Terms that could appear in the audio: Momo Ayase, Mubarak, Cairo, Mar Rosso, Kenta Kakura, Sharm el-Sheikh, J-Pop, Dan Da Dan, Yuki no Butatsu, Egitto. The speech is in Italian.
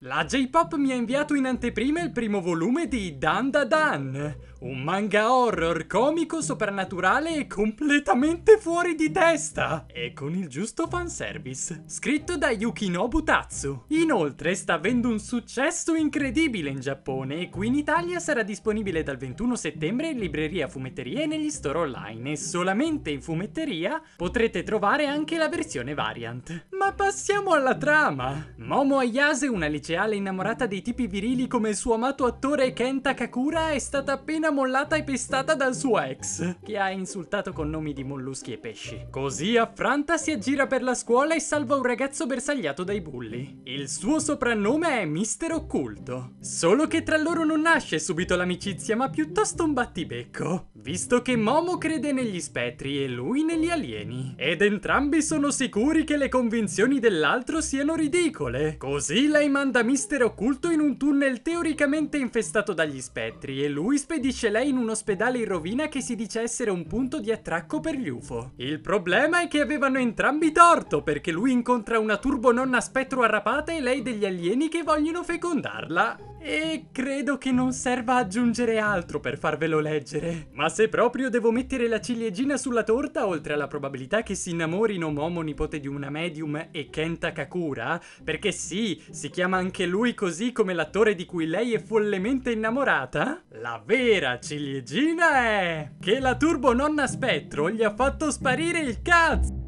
La J-Pop mi ha inviato in anteprima il primo volume di Dan Da Dan, un manga horror comico, soprannaturale e completamente fuori di testa, e con il giusto fanservice, scritto da Yuki no Butatsu. Inoltre sta avendo un successo incredibile in Giappone e qui in Italia sarà disponibile dal 21 settembre in libreria, fumetterie e negli store online, e solamente in fumetteria potrete trovare anche la versione variant. Ma passiamo alla trama! Momo Ayase, una liceale innamorata dei tipi virili come il suo amato attore Kenta Kakura, è stata appena mollata e pestata dal suo ex, che ha insultato con nomi di molluschi e pesci. Così affranta si aggira per la scuola e salva un ragazzo bersagliato dai bulli. Il suo soprannome è Mister Occulto. Solo che tra loro non nasce subito l'amicizia, ma piuttosto un battibecco, visto che Momo crede negli spettri e lui negli alieni, ed entrambi sono sicuri che le convinzioni dell'altro siano ridicole. Così lei manda Mister Occulto in un tunnel teoricamente infestato dagli spettri e lui spedisce lei in un ospedale in rovina che si dice essere un punto di attracco per gli UFO. Il problema è che avevano entrambi torto, perché lui incontra una turbononna spettro arrapata e lei degli alieni che vogliono fecondarla. E credo che non serva aggiungere altro per farvelo leggere. Ma se proprio devo mettere la ciliegina sulla torta, oltre alla probabilità che si innamorino Momo, nipote di una medium, e Kenta Kakura, perché sì, si chiama anche lui così come l'attore di cui lei è follemente innamorata, la vera ciliegina è che la turbononna spettro gli ha fatto sparire il cazzo!